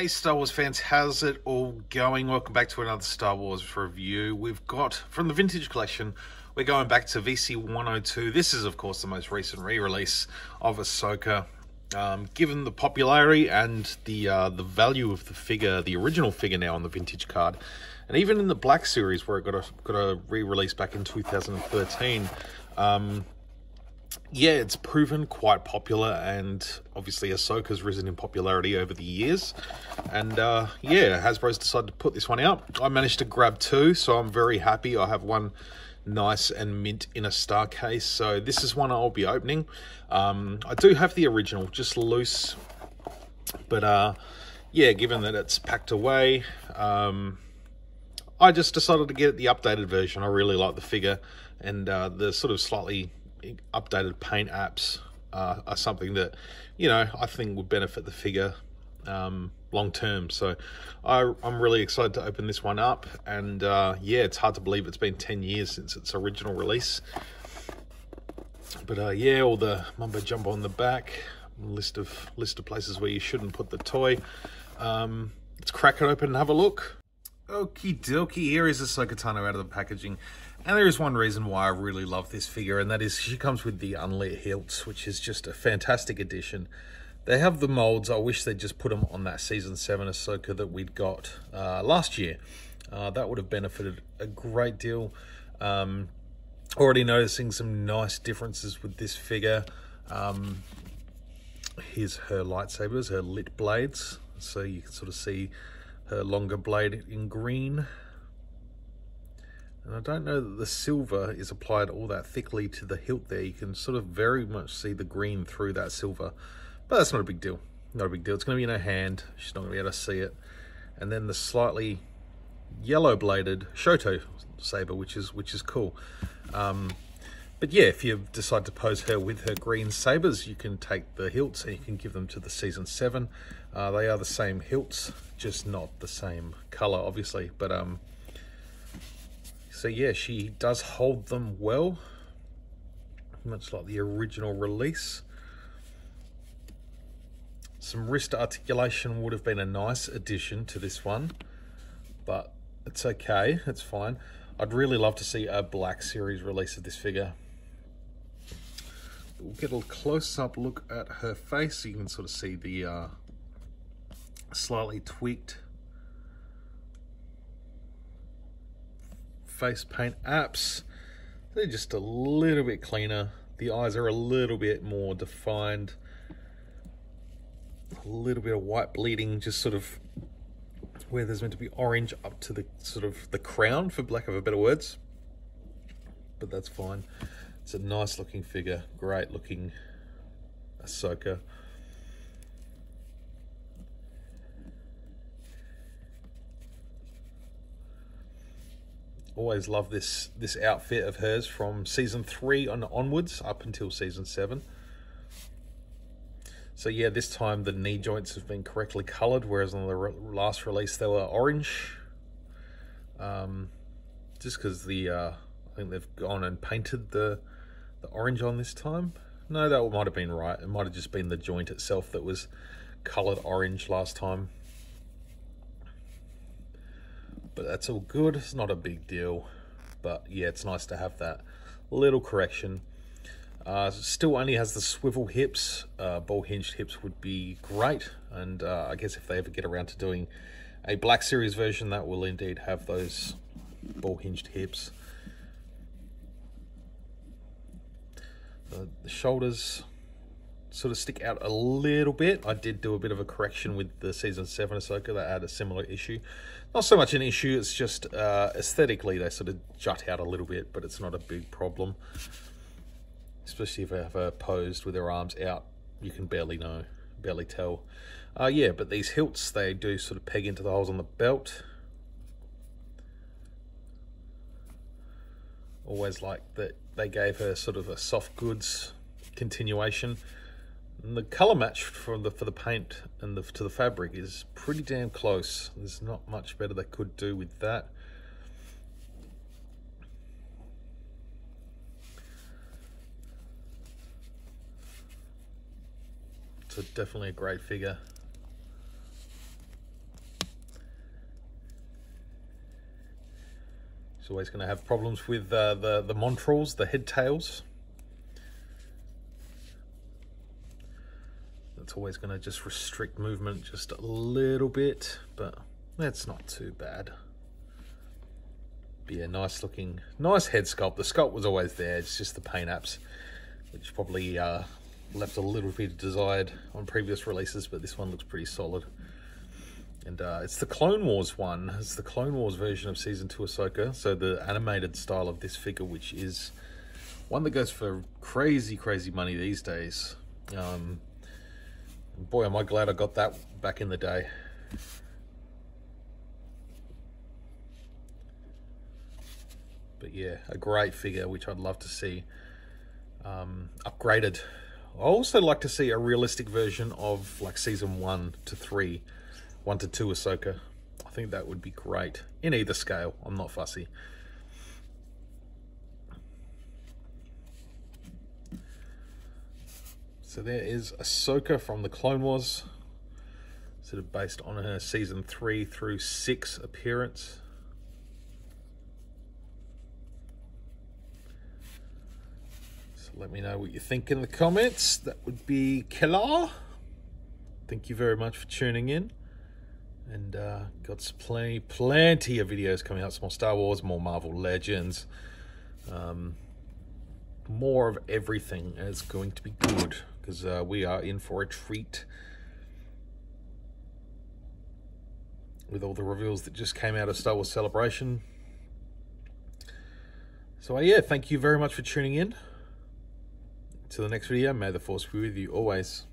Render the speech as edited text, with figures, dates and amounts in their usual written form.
Hey Star Wars fans, how's it all going? Welcome back to another Star Wars review. We've got, from the Vintage Collection, we're going back to VC-102. This is, of course, the most recent re-release of Ahsoka. Given the popularity and the value of the figure, the original figure now on the Vintage card, and even in the Black Series where it got a re-release back in 2013, yeah, it's proven quite popular, and obviously Ahsoka's risen in popularity over the years. And yeah, Hasbro's decided to put this one out. I managed to grab two, so I'm very happy. I have one nice and mint in a star case, so this is one I'll be opening. I do have the original, just loose, but yeah, given that it's packed away, I just decided to get the updated version. I really like the figure, and the sort of slightly updated paint apps are something that, you know, I think would benefit the figure long term. So I'm really excited to open this one up, and yeah, it's hard to believe it's been 10 years since its original release. But yeah, all the mumbo jumbo on the back, list of places where you shouldn't put the toy. Let's crack it open and have a look. Okie dokie, here is Ahsoka Tano out of the packaging, and there is one reason why I really love this figure, and that is she comes with the unlit hilts, which is just a fantastic addition. They have the molds. I wish they'd just put them on that Season 7 Ahsoka that we'd got last year. That would have benefited a great deal. Already noticing some nice differences with this figure. Here's her lightsabers, her lit blades, so you can sort of see her longer blade in green, and I don't know that the silver is applied all that thickly to the hilt there. You can sort of very much see the green through that silver, but that's not a big deal, not a big deal. It's going to be in her hand, she's not going to be able to see it. And then the slightly yellow bladed Shoto saber, which is cool. But yeah, if you decide to pose her with her green sabers, you can take the hilts and you can give them to the Season 7. They are the same hilts, just not the same color, obviously. But so yeah, she does hold them well, much like the original release. Some wrist articulation would have been a nice addition to this one, but it's okay, it's fine. I'd really love to see a Black Series release of this figure. We'll get a close-up look at her face, so you can sort of see the slightly tweaked face paint apps. They're just a little bit cleaner. The eyes are a little bit more defined. A little bit of white bleeding, just sort of where there's meant to be orange up to the sort of the crown, for lack of a better words, but that's fine. It's a nice looking figure, great looking Ahsoka. Always love this outfit of hers from Season 3 and onwards up until Season 7. So yeah, this time the knee joints have been correctly coloured, whereas on the last release they were orange. Just because I think they've gone and painted the orange on this time. No, that might have been right. It might have just been the joint itself that was coloured orange last time. But that's all good. It's not a big deal. But yeah, it's nice to have that little correction. Still only has the swivel hips. Ball hinged hips would be great, and I guess if they ever get around to doing a Black Series version, that will indeed have those ball hinged hips. The shoulders sort of stick out a little bit. I did do a bit of a correction with the Season 7 Ahsoka that had a similar issue. Not so much an issue, it's just aesthetically they sort of jut out a little bit, but it's not a big problem. Especially if I have her posed with her arms out, you can barely tell. Yeah, but these hilts, they do sort of peg into the holes on the belt. Always like that they gave her sort of a soft goods continuation. And the color match for the paint and to the fabric is pretty damn close. There's not much better they could do with that. So definitely a great figure. It's always going to have problems with the montrals, the head tails. That's always going to just restrict movement just a little bit, but that's not too bad. But yeah, nice looking, nice head sculpt. The sculpt was always there, it's just the paint apps, which probably left a little bit desired on previous releases, but this one looks pretty solid. And it's the Clone Wars one. It's the Clone Wars version of Season 2 Ahsoka. So the animated style of this figure, which is one that goes for crazy, crazy money these days. Boy, am I glad I got that back in the day. But yeah, a great figure, which I'd love to see upgraded. I also like to see a realistic version of like Season 1 to 3. 1 to 2 Ahsoka. I think that would be great. In either scale, I'm not fussy. So there is Ahsoka from the Clone Wars. Sort of based on her Season 3 through 6 appearance. So let me know what you think in the comments. That would be killer. Thank you very much for tuning in. And got plenty of videos coming up. Some more Star Wars, more Marvel Legends, more of everything. And it's going to be good because we are in for a treat with all the reveals that just came out of Star Wars Celebration. So yeah, thank you very much for tuning in. Till the next video, may the Force be with you always.